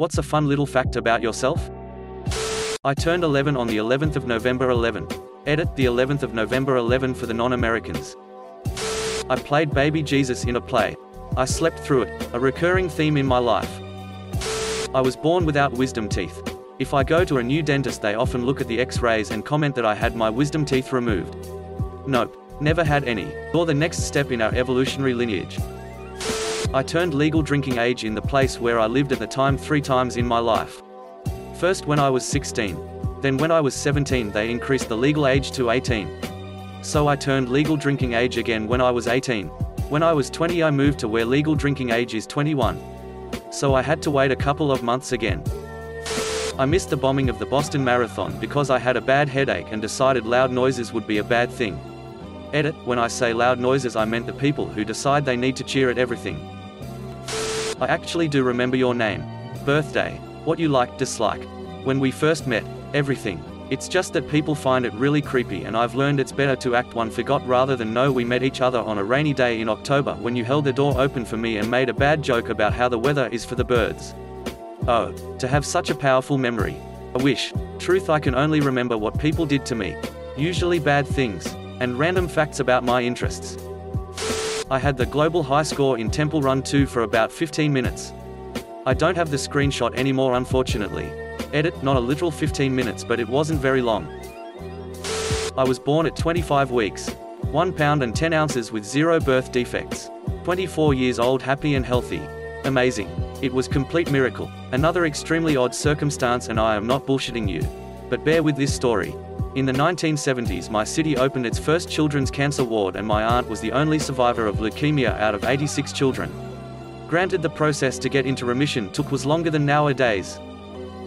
What's a fun little fact about yourself? I turned 11 on the 11th of November 11. Edit, the 11th of November 11 for the non-Americans. I played Baby Jesus in a play. I slept through it, a recurring theme in my life. I was born without wisdom teeth. If I go to a new dentist, they often look at the x-rays and comment that I had my wisdom teeth removed. Nope, never had any, or the next step in our evolutionary lineage. I turned legal drinking age in the place where I lived at the time 3 times in my life. First when I was 16. Then when I was 17 they increased the legal age to 18. So I turned legal drinking age again when I was 18. When I was 20 I moved to where legal drinking age is 21. So I had to wait a couple of months again. I missed the bombing of the Boston Marathon because I had a bad headache and decided loud noises would be a bad thing. Edit, when I say loud noises I meant the people who decide they need to cheer at everything. I actually do remember your name, birthday, what you like, dislike. When we first met, everything. It's just that people find it really creepy and I've learned it's better to act one forgot rather than know we met each other on a rainy day in October when you held the door open for me and made a bad joke about how the weather is for the birds. Oh, to have such a powerful memory. I wish. Truth, I can only remember what people did to me. Usually bad things, and random facts about my interests. I had the global high score in Temple Run 2 for about 15 minutes. I don't have the screenshot anymore unfortunately. Edit, not a literal 15 minutes but it wasn't very long. I was born at 25 weeks, 1 pound and 10 ounces with 0 birth defects. 24 years old, happy and healthy. Amazing. It was complete miracle. Another extremely odd circumstance and I am not bullshitting you. But bear with this story. In the 1970s my city opened its first children's cancer ward and my aunt was the only survivor of leukemia out of 86 children. Granted, the process to get into remission was longer than nowadays.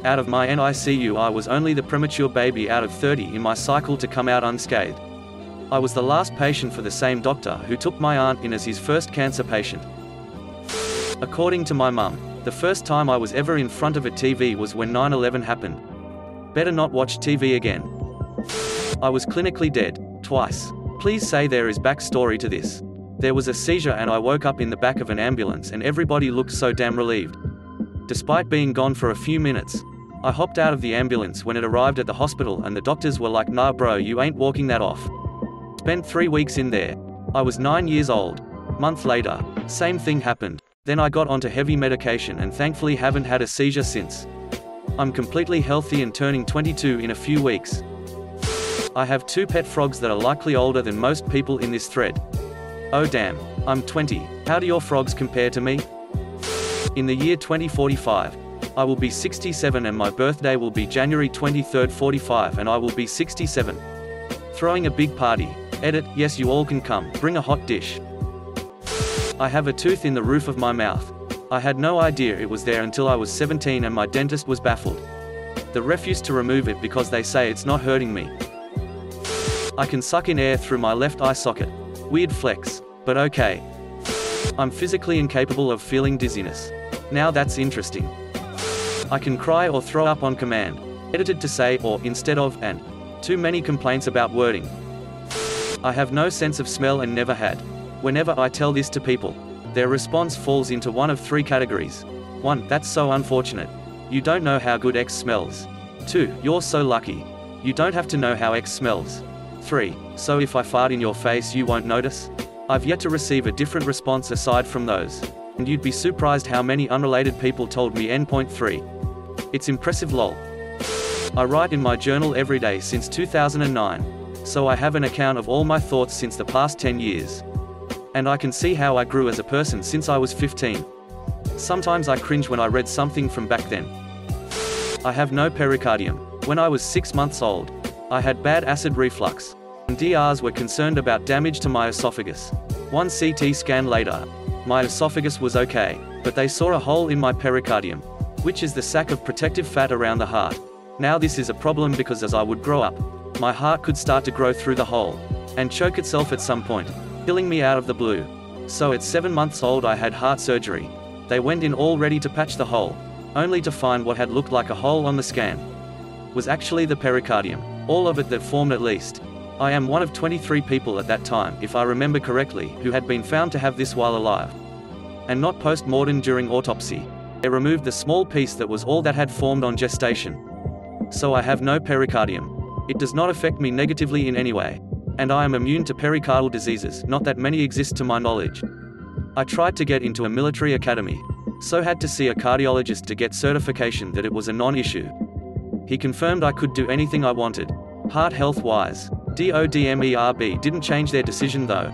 Out of my NICU I was only the premature baby out of 30 in my cycle to come out unscathed. I was the last patient for the same doctor who took my aunt in as his first cancer patient. According to my mum, the first time I was ever in front of a TV was when 9/11 happened. Better not watch TV again. I was clinically dead, twice. Please say there is backstory to this. There was a seizure and I woke up in the back of an ambulance and everybody looked so damn relieved. Despite being gone for a few minutes, I hopped out of the ambulance when it arrived at the hospital and the doctors were like, nah bro, you ain't walking that off. Spent 3 weeks in there. I was 9 years old. Month later, same thing happened. Then I got onto heavy medication and thankfully haven't had a seizure since. I'm completely healthy and turning 22 in a few weeks. I have 2 pet frogs that are likely older than most people in this thread. Oh damn, I'm 20. How do your frogs compare to me? In the year 2045, I will be 67 and my birthday will be January 23rd 45 and I will be 67. Throwing a big party. Edit, yes you all can come, bring a hot dish. I have a tooth in the roof of my mouth. I had no idea it was there until I was 17 and my dentist was baffled. They refused to remove it because they say it's not hurting me. I can suck in air through my left eye socket. Weird flex, but okay. I'm physically incapable of feeling dizziness. Now that's interesting. I can cry or throw up on command. Edited to say or instead of and. Too many complaints about wording. I have no sense of smell and never had. Whenever I tell this to people, their response falls into one of 3 categories. 1. That's so unfortunate. You don't know how good X smells. 2. You're so lucky. You don't have to know how X smells. 3. So if I fart in your face you won't notice? I've yet to receive a different response aside from those. And you'd be surprised how many unrelated people told me N.3. It's impressive lol. I write in my journal every day since 2009. So I have an account of all my thoughts since the past 10 years. And I can see how I grew as a person since I was 15. Sometimes I cringe when I read something from back then. I have no pericardium. When I was 6 months old, I had bad acid reflux, and DRs were concerned about damage to my esophagus. 1 CT scan later, my esophagus was okay, but they saw a hole in my pericardium, which is the sac of protective fat around the heart. Now this is a problem because as I would grow up, my heart could start to grow through the hole, and choke itself at some point, killing me out of the blue. So at 7 months old I had heart surgery. They went in all ready to patch the hole, only to find what had looked like a hole on the scan was actually the pericardium. All of it that formed at least. I am one of 23 people at that time, if I remember correctly, who had been found to have this while alive and not post-mortem during autopsy. It removed the small piece that was all that had formed on gestation. So I have no pericardium. It does not affect me negatively in any way. And I am immune to pericardial diseases, not that many exist to my knowledge. I tried to get into a military academy. So had to see a cardiologist to get certification that it was a non-issue. He confirmed I could do anything I wanted. Heart health-wise. DODMERB didn't change their decision though.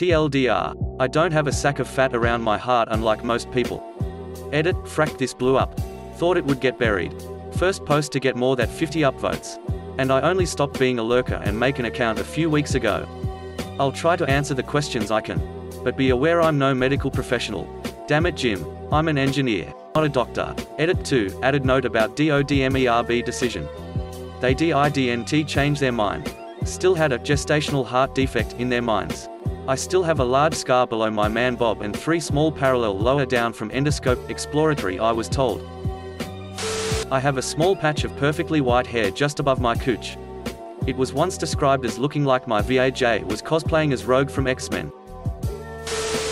TLDR. I don't have a sack of fat around my heart unlike most people. Edit, frack this blew up. Thought it would get buried. First post to get more than 50 upvotes. And I only stopped being a lurker and make an account a few weeks ago. I'll try to answer the questions I can. But be aware I'm no medical professional. Damn it Jim, I'm an engineer, not a doctor. Edit 2, added note about DODMERB decision. They didn't change their mind. Still had a gestational heart defect in their minds. I still have a large scar below my man bob and 3 small parallel lower down from endoscope, exploratory I was told. I have a small patch of perfectly white hair just above my cooch. It was once described as looking like my VAJ was cosplaying as Rogue from X-Men.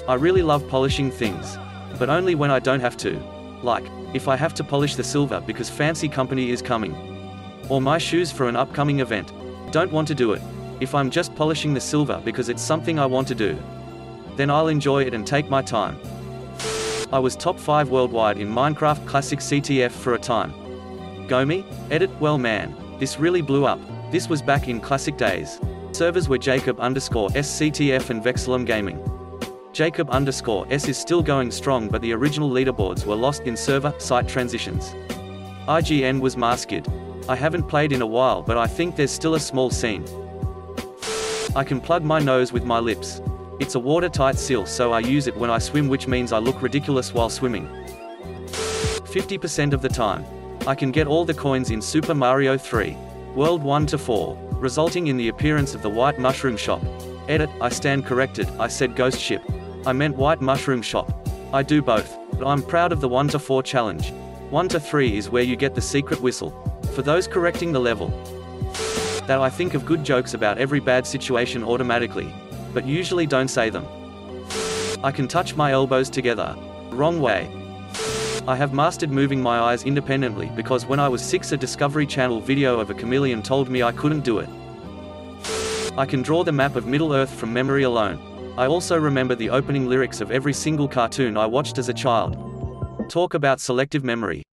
I really love polishing things. But only when I don't have to. Like, if I have to polish the silver because fancy company is coming. Or my shoes for an upcoming event. Don't want to do it. If I'm just polishing the silver because it's something I want to do. Then I'll enjoy it and take my time. I was top 5 worldwide in Minecraft Classic CTF for a time. Go me? Edit, well man, this really blew up. This was back in classic days. Servers were Jacob_SCTF and Vexillum Gaming. Jacob_S is still going strong but the original leaderboards were lost in server site transitions. IGN was masked. I haven't played in a while but I think there's still a small scene. I can plug my nose with my lips. It's a watertight seal so I use it when I swim which means I look ridiculous while swimming. 50% of the time. I can get all the coins in Super Mario 3. World 1 to 4, resulting in the appearance of the White Mushroom Shop. Edit, I stand corrected, I said Ghost Ship. I meant White Mushroom Shop. I do both, but I'm proud of the 1 to 4 challenge. 1 to 3 is where you get the secret whistle. For those correcting the level. That I think of good jokes about every bad situation automatically. But usually don't say them. I can touch my elbows together. Wrong way. I have mastered moving my eyes independently because when I was 6 a Discovery Channel video of a chameleon told me I couldn't do it. I can draw the map of Middle-earth from memory alone. I also remember the opening lyrics of every single cartoon I watched as a child. Talk about selective memory.